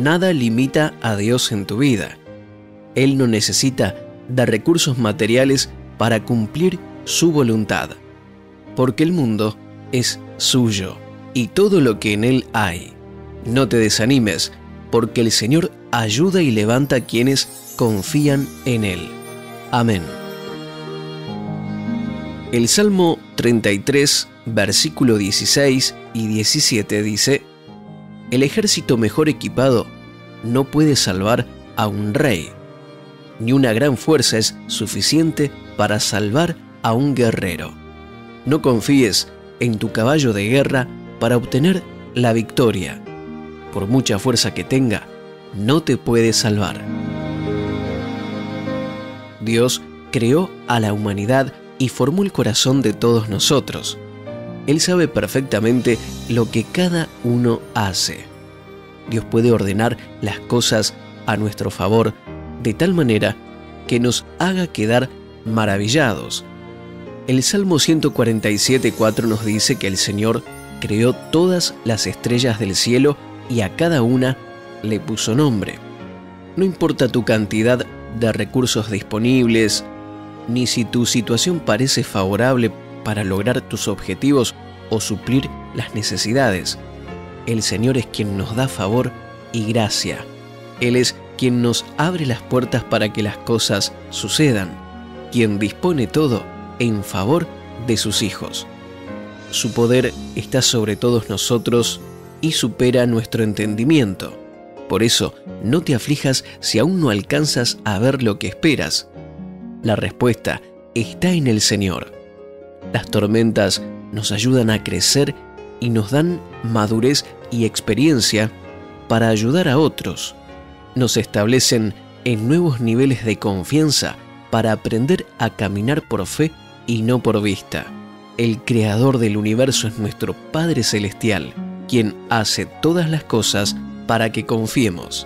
Nada limita a Dios en tu vida. Él no necesita de recursos materiales para cumplir su voluntad, porque el mundo es suyo y todo lo que en él hay. No te desanimes, porque el Señor ayuda y levanta a quienes confían en él. Amén. El Salmo 33, versículo 16 y 17 dice: el ejército mejor equipado no puede salvar a un rey, ni una gran fuerza es suficiente para salvar a un guerrero. No confíes en tu caballo de guerra para obtener la victoria. Por mucha fuerza que tenga, no te puede salvar. Dios creó a la humanidad y formó el corazón de todos nosotros. Él sabe perfectamente lo que cada uno hace. Dios puede ordenar las cosas a nuestro favor de tal manera que nos haga quedar maravillados. El Salmo 147:4 nos dice que el Señor creó todas las estrellas del cielo y a cada una le puso nombre. No importa tu cantidad de recursos disponibles, ni si tu situación parece favorable para lograr tus objetivos o suplir las necesidades. El Señor es quien nos da favor y gracia. Él es quien nos abre las puertas para que las cosas sucedan, quien dispone todo en favor de sus hijos. Su poder está sobre todos nosotros y supera nuestro entendimiento. Por eso, no te aflijas si aún no alcanzas a ver lo que esperas. La respuesta está en el Señor. Las tormentas nos ayudan a crecer y nos dan madurez y experiencia para ayudar a otros. Nos establecen en nuevos niveles de confianza para aprender a caminar por fe y no por vista. El Creador del universo es nuestro Padre Celestial, quien hace todas las cosas para que confiemos.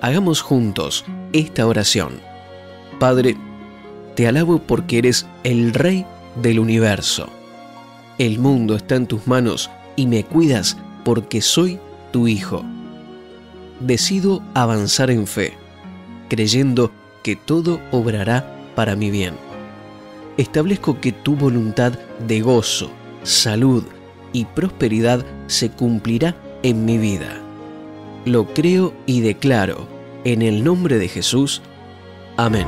Hagamos juntos esta oración. Padre, te alabo porque eres el Rey del universo. El mundo está en tus manos y me cuidas porque soy tu hijo. Decido avanzar en fe, creyendo que todo obrará para mi bien. Establezco que tu voluntad de gozo, salud y prosperidad se cumplirá en mi vida. Lo creo y declaro en el nombre de Jesús. Amén.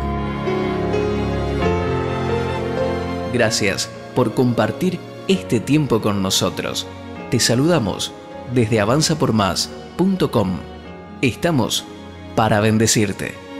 Gracias por compartir este tiempo con nosotros. Te saludamos desde avanzapormás.com. Estamos para bendecirte.